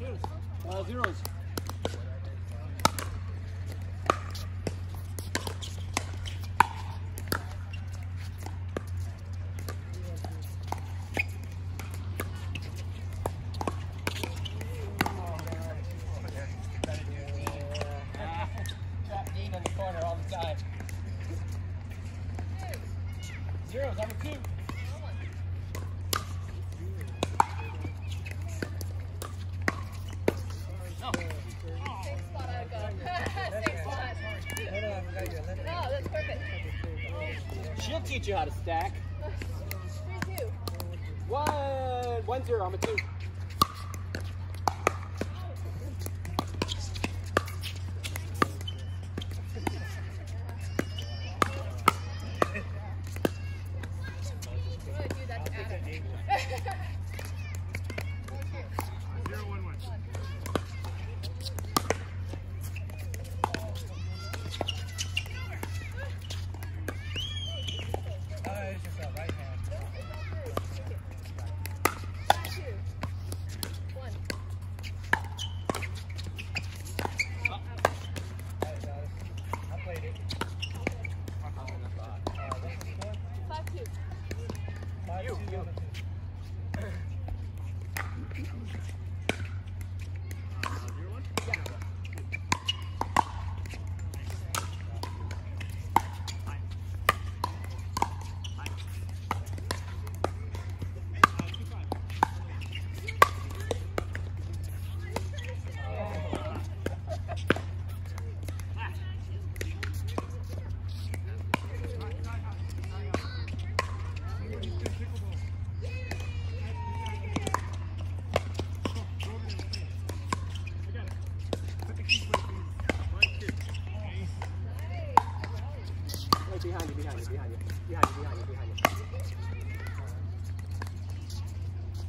Zeros. Zeros, I'm a two. No. Oh. Same spot I would go. Same spot. No, that's perfect. She'll teach you how to stack. 3-2. 1-0, I'm a two.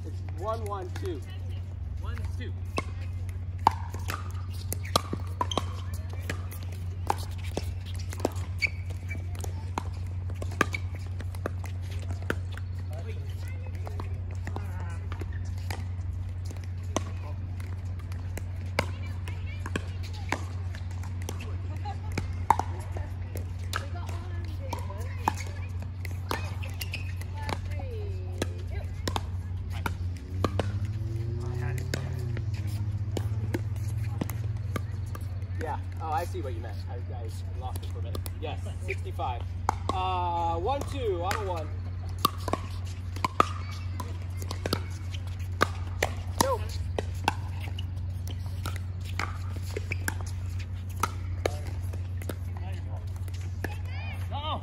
It's 1-1-2. 1-2. I see what you meant. I lost it for a minute. Yes, 65. 1-2 on a one. Go. No. No.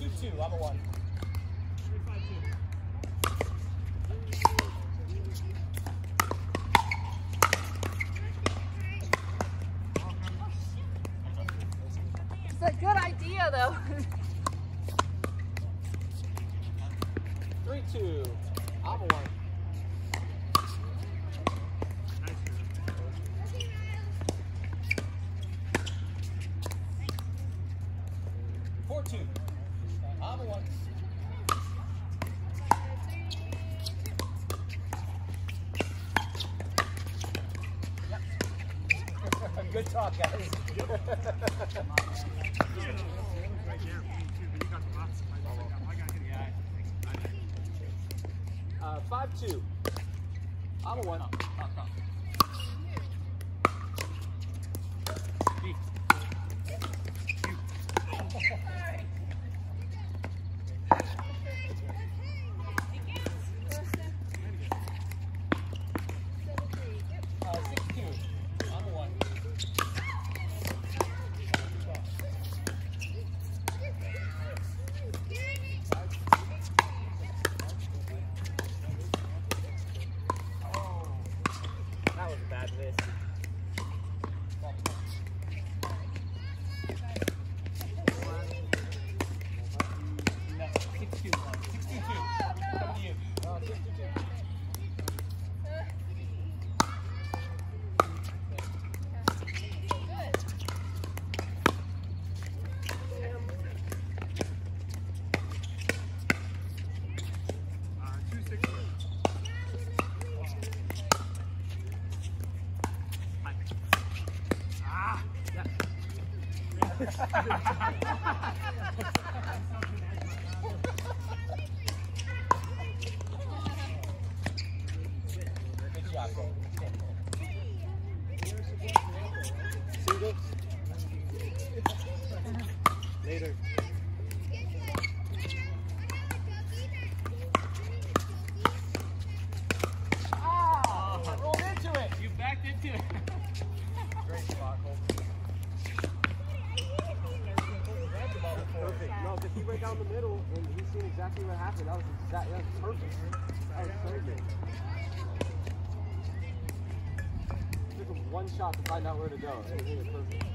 2-2 on a one. 3-5-2. It's a good idea though. 3-2. I'm a one. Nice. 4-2. I'm a one. 3-2. Good talk, guys. Two. I'm a one. Top. 6-2. I'm a one. 6-2. Later. Ah, rolled into it. You backed into it. Great spot, Cole. Perfect. No, because he went down the middle and he seen exactly what happened. That was exactly perfect. That was perfect. It took him one shot to find out where to go. It was perfect.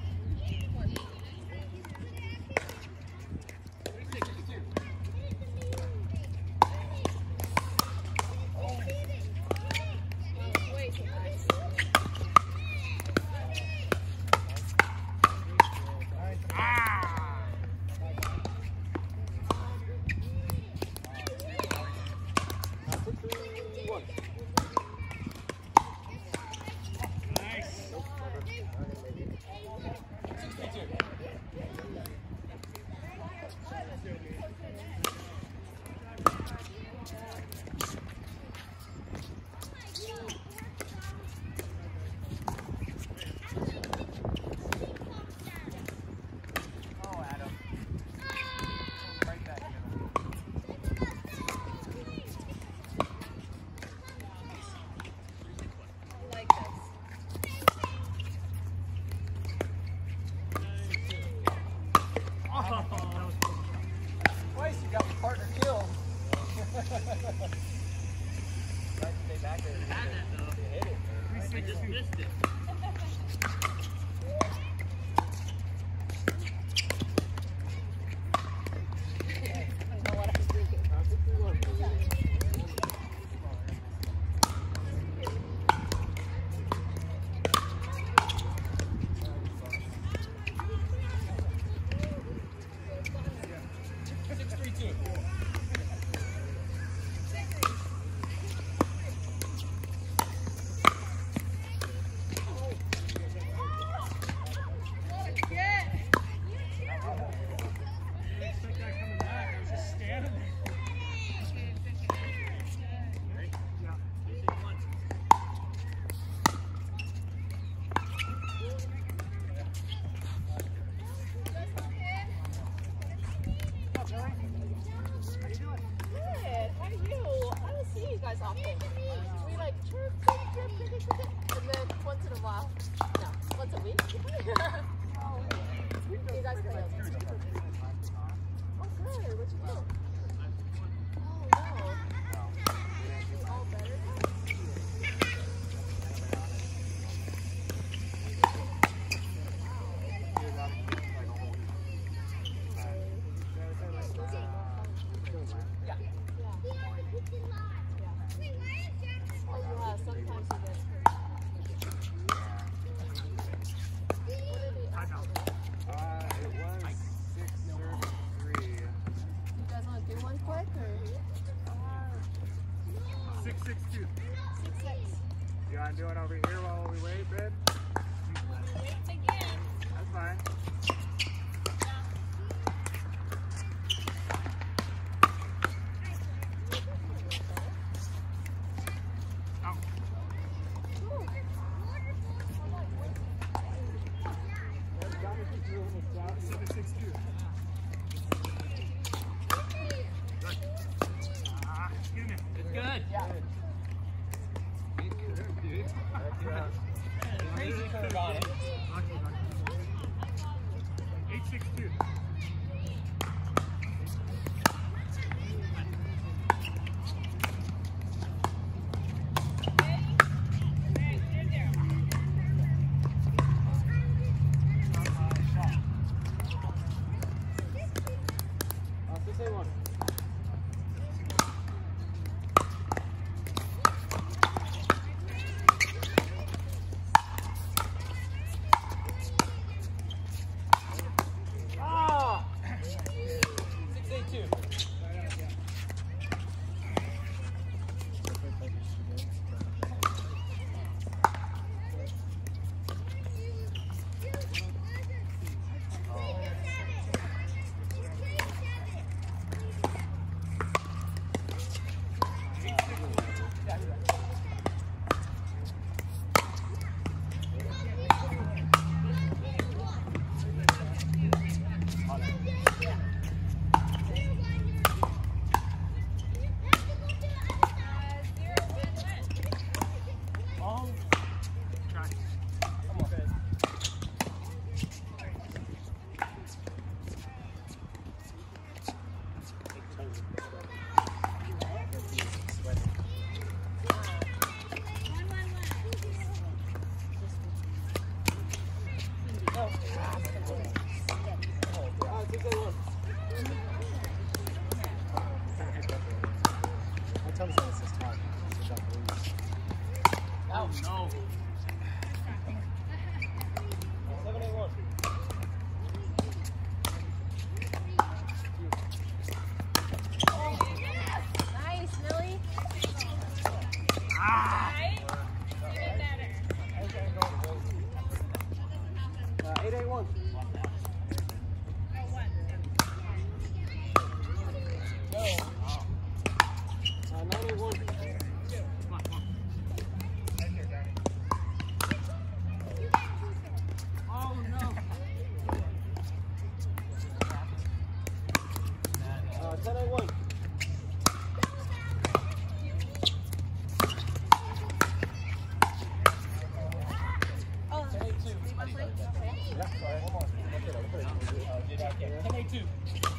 Yeah, sorry. Hold on. 10-8-2.